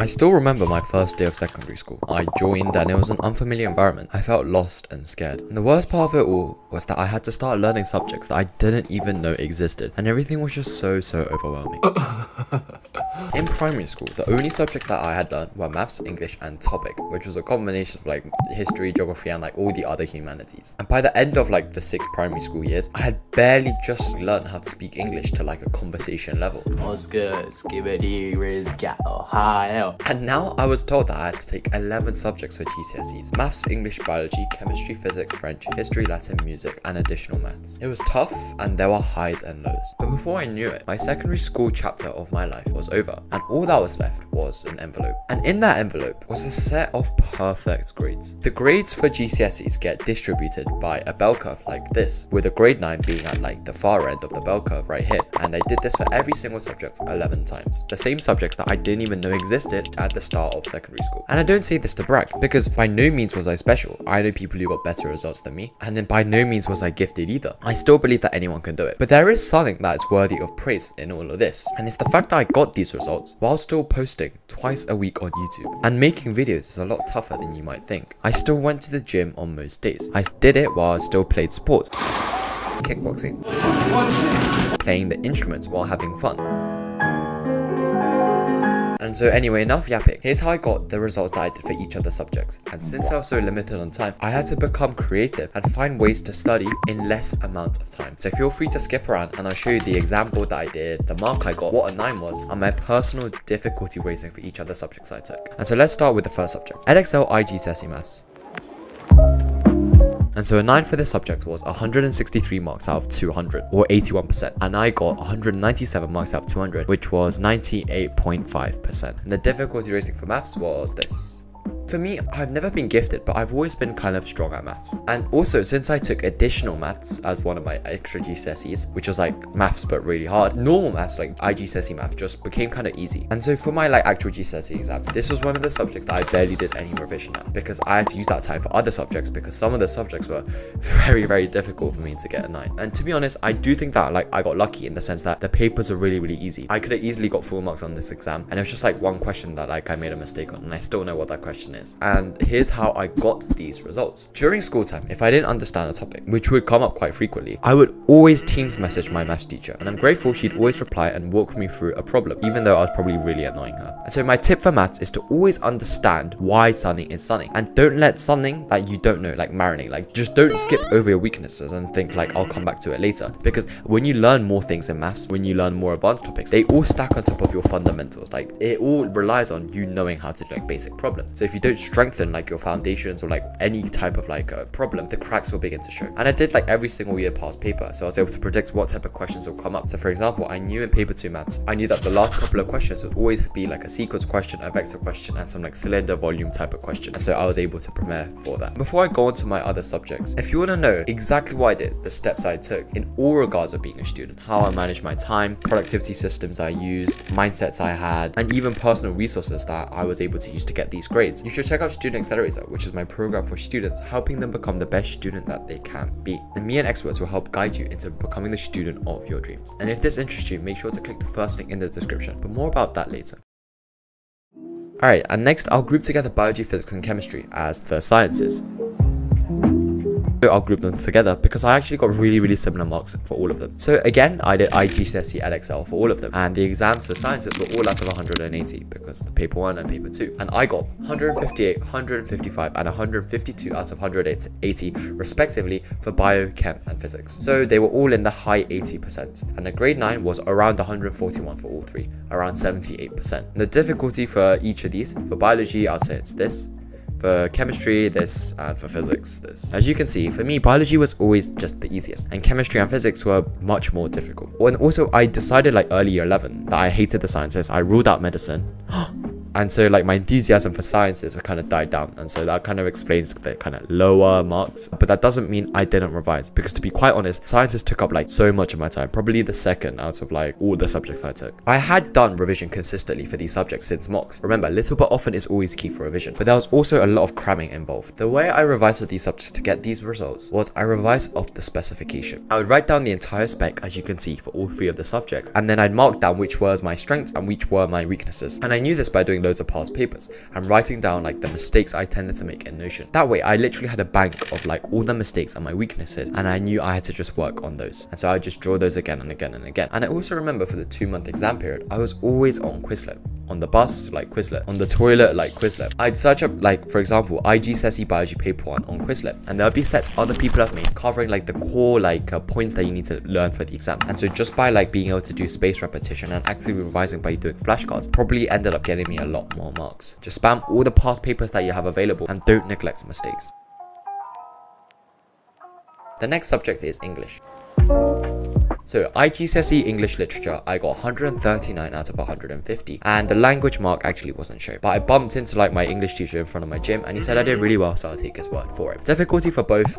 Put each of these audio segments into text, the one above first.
I still remember my first day of secondary school. I joined and it was an unfamiliar environment. I felt lost and scared. And the worst part of it all was that I had to start learning subjects that I didn't even know existed. And everything was just so overwhelming. In primary school, the only subjects that I had learned were maths, English, and topic, which was a combination of like history, geography, and like all the other humanities. And by the end of like the 6th primary school years, I had barely just learned how to speak English to like a conversation level. What's good? And now I was told that I had to take 11 subjects for GCSEs: maths, English, biology, chemistry, physics, French, history, Latin, music, and additional maths. It was tough, and there were highs and lows. But before I knew it, my secondary school chapter of my life was over, and all that was left was an envelope. And in that envelope was a set of perfect grades. The grades for GCSEs get distributed by a bell curve like this, with a grade 9 being at like the far end of the bell curve right here. And they did this for every single subject 11 times. The same subjects that I didn't even know existed at the start of secondary school. And I don't say this to brag, because by no means was I special. I know people who got better results than me, and then by no means was I gifted either. I still believe that anyone can do it. But there is something that is worthy of praise in all of this, and it's the fact that I got these results while still posting twice a week on YouTube. And making videos is a lot tougher than you might think. I still went to the gym on most days. I did it while I still played sports, kickboxing, playing the instruments while having fun. And so anyway, enough yapping. Here's how I got the results that I did for each of the subjects. And since I was so limited on time, I had to become creative and find ways to study in less amount of time. So feel free to skip around and I'll show you the example that I did, the mark I got, what a 9 was, and my personal difficulty rating for each of the subjects I took. And so let's start with the first subject, Edexcel, IGCSE Maths. And so a 9 for this subject was 163 marks out of 200, or 81%, and I got 197 marks out of 200, which was 98.5%. And the difficulty rating for maths was this. For me, I've never been gifted, but I've always been kind of strong at maths. And also, since I took additional maths as one of my extra GCSEs, which was like maths but really hard, normal maths like IGCSE math just became kind of easy. And so for my like actual GCSE exams, this was one of the subjects that I barely did any revision at, because I had to use that time for other subjects, because some of the subjects were very difficult for me to get a 9. And to be honest, I do think that like I got lucky in the sense that the papers were really easy. I could have easily got full marks on this exam, and it was just like one question that like I made a mistake on, and I still know what that question is. And here's how I got these results. During school time, if I didn't understand a topic, which would come up quite frequently, I would always Teams message my maths teacher, and I'm grateful she'd always reply and walk me through a problem, even though I was probably really annoying her. And so my tip for maths is to always understand why something is something, and don't let something that you don't know like marinate. Like, just don't skip over your weaknesses and think like, I'll come back to it later. Because when you learn more things in maths, when you learn more advanced topics, they all stack on top of your fundamentals. Like, it all relies on you knowing how to do like basic problems. So if you don't strengthen like your foundations or like any type of like a problem, the cracks will begin to show. And I did like every single year past paper, so I was able to predict what type of questions will come up. So for example, I knew in paper 2 maths, I knew that the last couple of questions would always be like a sequence question, a vector question, and some like cylinder volume type of question, and so I was able to prepare for that. Before I go on to my other subjects, if you want to know exactly what I did, the steps I took in all regards of being a student, how I managed my time, productivity systems I used, mindsets I had, and even personal resources that I was able to use to get these grades, you should check out Student Accelerator, which is my program for students, helping them become the best student that they can be. And me and experts will help guide you into becoming the student of your dreams. And if this interests you, make sure to click the first link in the description, but more about that later. Alright, and next I'll group together biology, physics, and chemistry as the sciences. I'll group them together because I actually got really similar marks for all of them. So again, I did IGCSE and Edexcel for all of them, and the exams for sciences were all out of 180 because the paper 1 and paper 2, and I got 158, 155, and 152 out of 180 respectively for bio, chem, and physics. So they were all in the high 80%, and the grade 9 was around 141 for all three, around 78%. And the difficulty for each of these, for biology I'll say it's this, for chemistry this, and for physics this. As you can see, for me, biology was always just the easiest, and chemistry and physics were much more difficult. And also, I decided like early year 11 that I hated the sciences. I ruled out medicine. And so like my enthusiasm for sciences kind of died down, and so that kind of explains the kind of lower marks. But that doesn't mean I didn't revise, because to be quite honest, sciences took up like so much of my time, probably the second out of like all the subjects I took. I had done revision consistently for these subjects since mocks. Remember, little but often is always key for revision, but there was also a lot of cramming involved. The way I revised for these subjects to get these results was I revised off the specification. I would write down the entire spec, as you can see, for all three of the subjects, and then I'd mark down which were my strengths and which were my weaknesses. And I knew this by doing doing loads of past papers and writing down like the mistakes I tended to make in Notion. That way I literally had a bank of like all the mistakes and my weaknesses, and I knew I had to just work on those. And so I just draw those again and again and again. And I also remember for the 2-month exam period, I was always on Quizlet. On the bus, like Quizlet. On the toilet, like Quizlet. I'd search up, like, for example, IGCSE Biology Paper 1 on Quizlet, and there'll be sets other people have made covering like the core like points that you need to learn for the exam. And so just by like being able to do spaced repetition and actively revising by doing flashcards probably ended up getting me a lot more marks. Just spam all the past papers that you have available and don't neglect mistakes. The next subject is English. So IGCSE English Literature, I got 139 out of 150, and the language mark actually wasn't shown. But I bumped into like my English teacher in front of my gym, and he said I did really well, so I'll take his word for it. Difficulty for both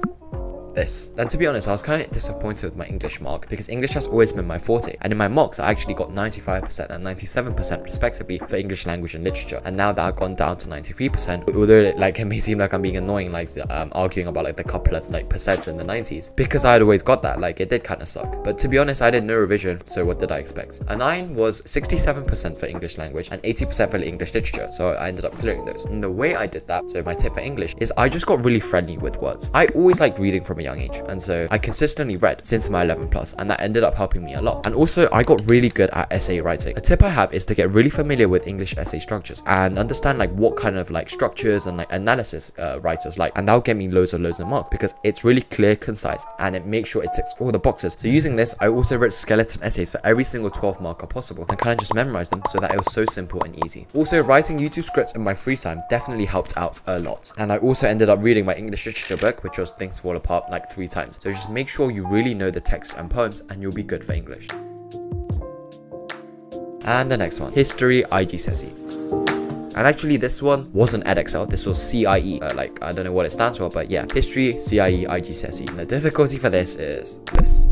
this. And to be honest, I was kind of disappointed with my English mark because English has always been my forte, and in my mocks I actually got 95% and 97% respectively for English language and literature. And now that I've gone down to 93%, although it may seem like I'm being annoying, like arguing about like the couple of like percents in the 90s, because I had always got that, like it did kind of suck. But to be honest, I did no revision, so what did I expect? A 9 was 67% for English language and 80% for English literature, so I ended up clearing those. And the way I did that, so my tip for English is I just got really friendly with words. I always liked reading from a young age, and so I consistently read since my 11 plus, and that ended up helping me a lot. And also I got really good at essay writing. A tip I have is to get really familiar with English essay structures and understand like what kind of like structures and like analysis writers like, and that'll get me loads of marks because it's really clear, concise, and it makes sure it ticks all the boxes. So using this, I also wrote skeleton essays for every single 12th marker possible and kind of just memorized them so that it was so simple and easy. Also writing YouTube scripts in my free time definitely helped out a lot. And I also ended up reading my English literature book, which was Things Fall Apart, like 3 times. So just make sure you really know the text and poems and you'll be good for English. And the next one, History IGCSE. And actually this one wasn't Edexcel, this was CIE, like I don't know what it stands for, but yeah, History CIE IGCSE. And the difficulty for this is this.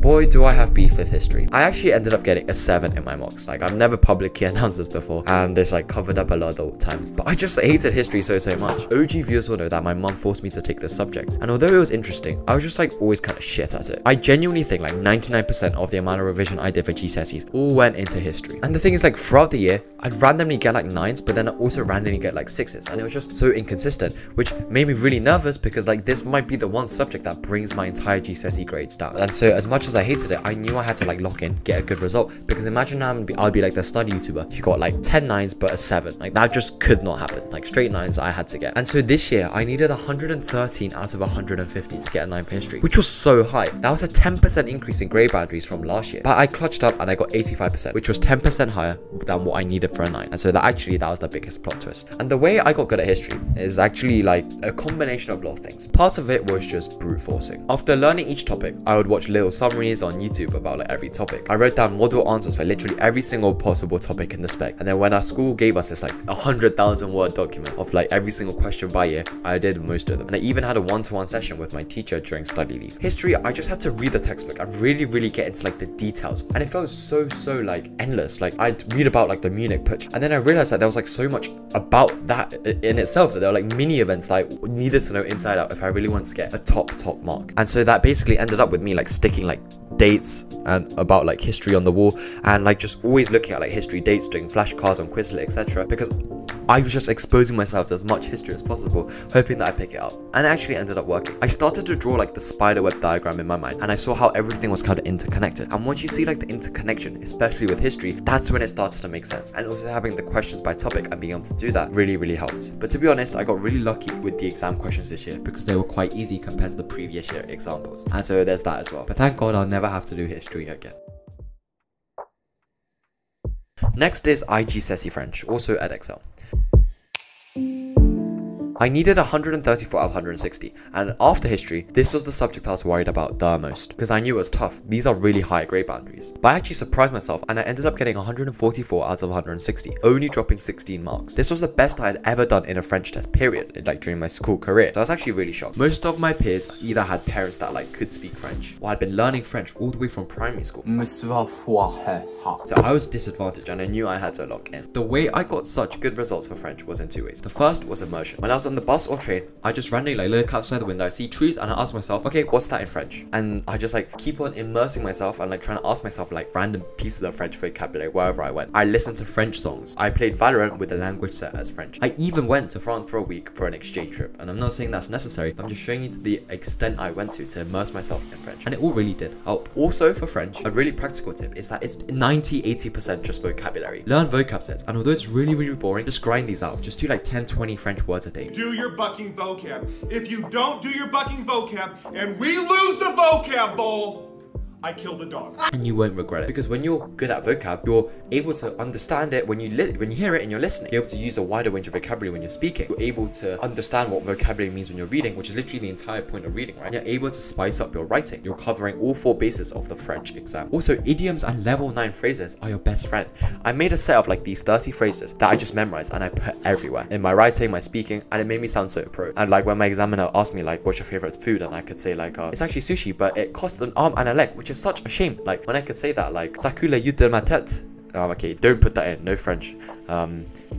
Boy, do I have beef with history. I actually ended up getting a 7 in my mocks. Like, I've never publicly announced this before, and it's like covered up a lot of times, but I just hated history so much. OG viewers will know that my mum forced me to take this subject, and although it was interesting, I was just like always kind of shit at it. I genuinely think like 99% of the amount of revision I did for GCSEs all went into history. And the thing is, like, throughout the year, I'd randomly get like 9s, but then I also randomly get like 6s, and it was just so inconsistent, which made me really nervous because like this might be the one subject that brings my entire GCSE grades down. And so as much as I hated it, I knew I had to like lock in, get a good result, because imagine I'd be like the study YouTuber who got like 10 9s but a 7. Like, that just could not happen. Like, straight 9s I had to get. And so this year I needed 113 out of 150 to get a 9 for history, which was so high. That was a 10% increase in grade boundaries from last year, but I clutched up and I got 85%, which was 10% higher than what I needed for a 9. And so that was the biggest plot twist. And the way I got good at history is actually like a combination of a lot of things. Part of it was just brute forcing. After learning each topic, I would watch little summaries on YouTube about like every topic. I wrote down model answers for literally every single possible topic in the spec. And then when our school gave us this like 100,000-word document of like every single question by year, I did most of them. And I even had a one-to-one session with my teacher during study leave. History, I just had to read the textbook and really get into like the details. And it felt so like endless. Like, I'd read about like the Munich Putsch, and then I realized that there was like so much about that in itself, that there were like mini events that I needed to know inside out if I really wanted to get a top mark. And so that basically ended up with me like sticking like dates and about like history on the wall, and like just always looking at like history dates, doing flashcards on Quizlet, etc., because I was just exposing myself to as much history as possible, hoping that I pick it up. And it actually ended up working. I started to draw like the spiderweb diagram in my mind, and I saw how everything was kind of interconnected. And once you see like the interconnection, especially with history, that's when it starts to make sense. And also having the questions by topic and being able to do that really helped. But to be honest, I got really lucky with the exam questions this year because they were quite easy compared to the previous year examples. And so there's that as well. But thank God I'll never have to do history again. Next is IGCSE French, also Edexcel. I needed 134 out of 160, and after history, this was the subject I was worried about the most because I knew it was tough. These are really high grade boundaries. But I actually surprised myself, and I ended up getting 144 out of 160, only dropping 16 marks. This was the best I had ever done in a French test, period, like during my school career. So I was actually really shocked. Most of my peers either had parents that like could speak French, or had been learning French all the way from primary school. So I was disadvantaged, and I knew I had to lock in. The way I got such good results for French was in 2 ways. The first was immersion. When I was on the bus or train, I just randomly look outside the window, I see trees, and I ask myself, okay, what's that in French? And I just keep on immersing myself and trying to ask myself random pieces of French vocabulary wherever I went. I listened to French songs. I played Valorant with the language set as French. I even went to France for a week for an exchange trip, and I'm not saying that's necessary, but I'm just showing you the extent I went to immerse myself in French, and it all really did help. Also for French, a really practical tip is that it's 90–80% just vocabulary. Learn vocab sets, and although it's really boring, just grind these out. Just do 10–20 French words a day. Do your bucking vocab. If you don't do your bucking vocab and we lose the vocab bowl, I killed the dog. And you won't regret it, because when you're good at vocab, you're able to understand it when you hear it and you're listening. You're able to use a wider range of vocabulary when you're speaking. You're able to understand what vocabulary means when you're reading, which is literally the entire point of reading, right? And you're able to spice up your writing. You're covering all four bases of the French exam. Also, idioms and level 9 phrases are your best friend. I made a set of these 30 phrases that I just memorized and I put everywhere in my writing, my speaking, and it made me sound so pro. And when my examiner asked me what's your favorite food, and I could say it's actually sushi, but it costs an arm and a leg, which is such a shame. When I could say that, ça coule les yeux de ma tête. Okay, don't put that in, no French.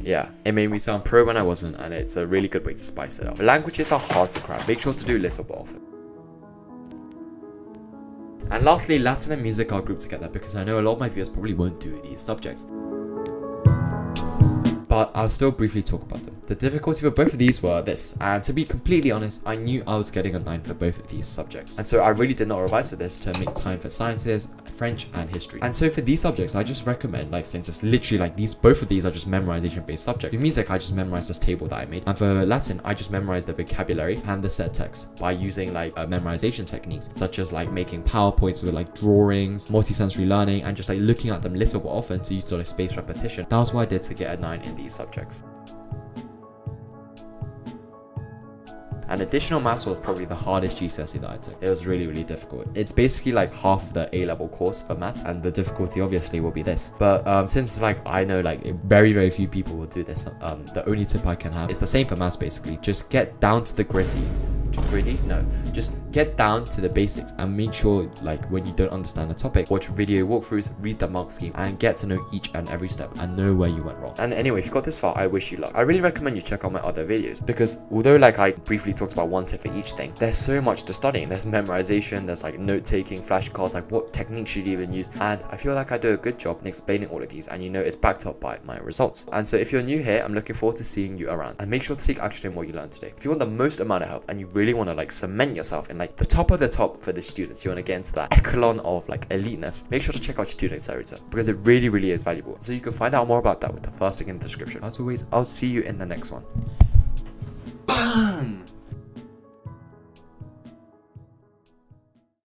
Yeah, it made me sound pro when I wasn't, and it's a really good way to spice it up. Languages are hard to cram, make sure to do little but often. And lastly, Latin and music are grouped together because I know a lot of my viewers probably won't do these subjects, but I'll still briefly talk about them. The difficulty for both of these were this, and to be completely honest, I knew I was getting a 9 for both of these subjects, and so I really did not revise for this to make time for sciences, French, and history. And so for these subjects, I just recommend, since it's literally both of these are just memorization-based subjects. For music, I just memorized this table that I made, and for Latin, I just memorized the vocabulary and the set text by using memorization techniques, such as making PowerPoints with drawings, multisensory learning, and just looking at them little but often to use spaced repetition. That was what I did to get a 9 in these subjects. And additional maths was probably the hardest GCSE that I took. It was really difficult. It's basically half of the A-level course for maths, and the difficulty obviously will be this. But since I know very few people will do this, the only tip I can have is the same for maths basically. Just get down to the gritty. Gritty? No. Just get down to the basics and make sure when you don't understand a topic, watch video walkthroughs, read the mark scheme, and get to know each and every step and know where you went wrong. And anyway, if you got this far, I wish you luck. I really recommend you check out my other videos, because although I briefly talked about one tip for each thing, there's so much to studying. There's memorization, there's note-taking, flashcards, what techniques should you even use, and I feel I do a good job in explaining all of these, and it's backed up by my results. And so if you're new here, I'm looking forward to seeing you around, and make sure to take action in what you learned today. If you want the most amount of help and you really want to cement yourself in the top of the top for the students, you want to get into that echelon of eliteness, make sure to check out Student Accelerator, because it really is valuable. So you can find out more about that with the first link in the description. As always, I'll see you in the next one. BAM!